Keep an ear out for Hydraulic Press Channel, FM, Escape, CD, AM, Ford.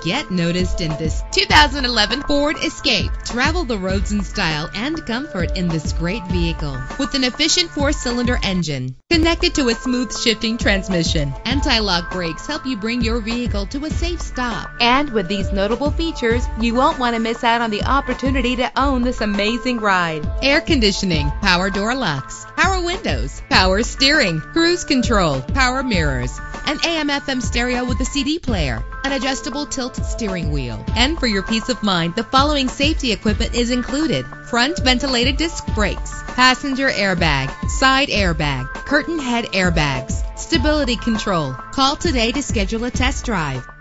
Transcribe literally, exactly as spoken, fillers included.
Get noticed in this two thousand eleven Ford Escape. Travel the roads in style and comfort in this great vehicle. With an efficient four-cylinder engine connected to a smooth shifting transmission, anti-lock brakes help you bring your vehicle to a safe stop. And with these notable features, you won't want to miss out on the opportunity to own this amazing ride. Air conditioning, power door locks, power windows, power steering, cruise control, power mirrors, an A M F M stereo with a C D player, an adjustable tilt steering wheel. And for your peace of mind, the following safety equipment is included: front ventilated disc brakes, passenger airbag, side airbag, curtain head airbags, stability control. Call today to schedule a test drive.